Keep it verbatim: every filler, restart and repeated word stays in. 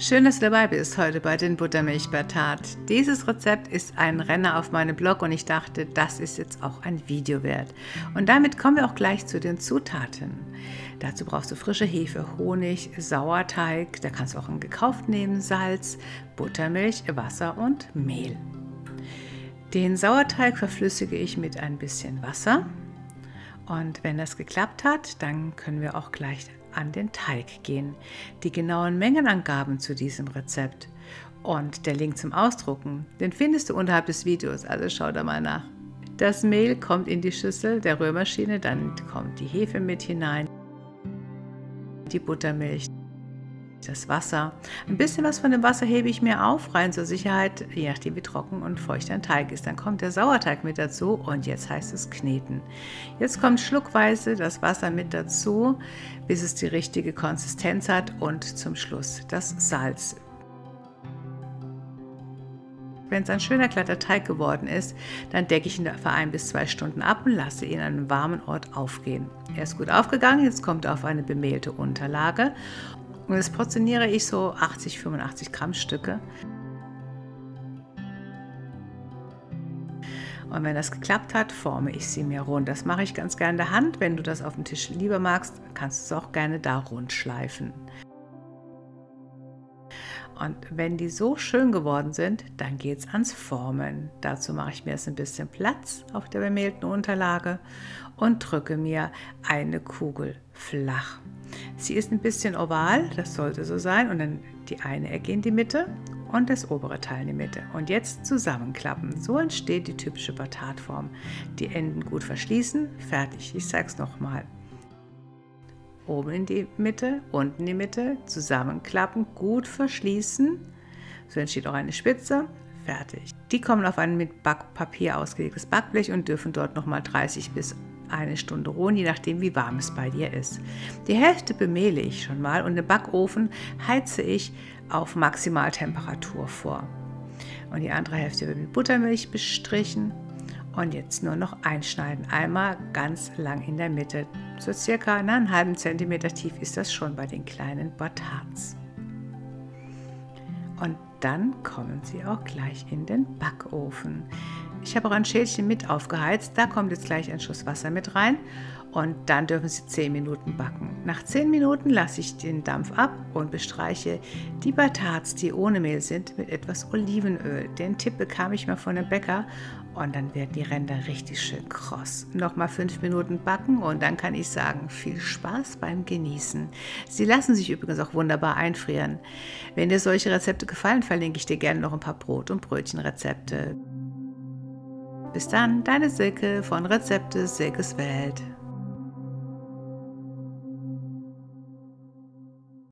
Schön, dass du dabei bist heute bei den Buttermilch-Batard. Dieses Rezept ist ein Renner auf meinem Blog und ich dachte, das ist jetzt auch ein Video wert. Und damit kommen wir auch gleich zu den Zutaten. Dazu brauchst du frische Hefe, Honig, Sauerteig, da kannst du auch einen gekauft nehmen, Salz, Buttermilch, Wasser und Mehl. Den Sauerteig verflüssige ich mit ein bisschen Wasser. Und wenn das geklappt hat, dann können wir auch gleich an den Teig gehen. Die genauen Mengenangaben zu diesem Rezept und der Link zum Ausdrucken, den findest du unterhalb des Videos, also schau da mal nach. Das Mehl kommt in die Schüssel der Rührmaschine, dann kommt die Hefe mit hinein, die Buttermilch, das Wasser. Ein bisschen was von dem Wasser hebe ich mir auf, rein zur Sicherheit, je nachdem wie trocken und feucht dein Teig ist. Dann kommt der Sauerteig mit dazu und jetzt heißt es kneten. Jetzt kommt schluckweise das Wasser mit dazu, bis es die richtige Konsistenz hat und zum Schluss das Salz. Wenn es ein schöner glatter Teig geworden ist, dann decke ich ihn für ein bis zwei Stunden ab und lasse ihn an einem warmen Ort aufgehen. Er ist gut aufgegangen, jetzt kommt er auf eine bemehlte Unterlage. Und jetzt portioniere ich so achtzig, fünfundachtzig Gramm Stücke. Und wenn das geklappt hat, forme ich sie mir rund. Das mache ich ganz gerne in der Hand. Wenn du das auf dem Tisch lieber magst, kannst du es auch gerne da rund schleifen. Und wenn die so schön geworden sind, dann geht es ans Formen. Dazu mache ich mir jetzt ein bisschen Platz auf der bemehlten Unterlage und drücke mir eine Kugel flach. Sie ist ein bisschen oval, das sollte so sein, und dann die eine Ecke in die Mitte und das obere Teil in die Mitte. Und jetzt zusammenklappen. So entsteht die typische Batardform. Die Enden gut verschließen, fertig. Ich sage es nochmal. Oben in die Mitte, unten in die Mitte, zusammenklappen, gut verschließen. So entsteht auch eine Spitze. Fertig. Die kommen auf ein mit Backpapier ausgelegtes Backblech und dürfen dort nochmal dreißig bis eine Stunde ruhen, je nachdem wie warm es bei dir ist. Die Hälfte bemehle ich schon mal und den Backofen heize ich auf Maximaltemperatur vor. Und die andere Hälfte wird mit Buttermilch bestrichen. Und jetzt nur noch einschneiden, einmal ganz lang in der Mitte. So circa einen halben Zentimeter tief ist das schon bei den kleinen Batards. Und dann kommen sie auch gleich in den Backofen. Ich habe auch ein Schälchen mit aufgeheizt, da kommt jetzt gleich ein Schuss Wasser mit rein und dann dürfen sie zehn Minuten backen. Nach zehn Minuten lasse ich den Dampf ab und bestreiche die Batards, die ohne Mehl sind, mit etwas Olivenöl. Den Tipp bekam ich mal von dem Bäcker und dann werden die Ränder richtig schön kross. Nochmal fünf Minuten backen und dann kann ich sagen, viel Spaß beim Genießen. Sie lassen sich übrigens auch wunderbar einfrieren. Wenn dir solche Rezepte gefallen, verlinke ich dir gerne noch ein paar Brot- und Brötchenrezepte. Bis dann, deine Silke von Rezepte Silkes Welt.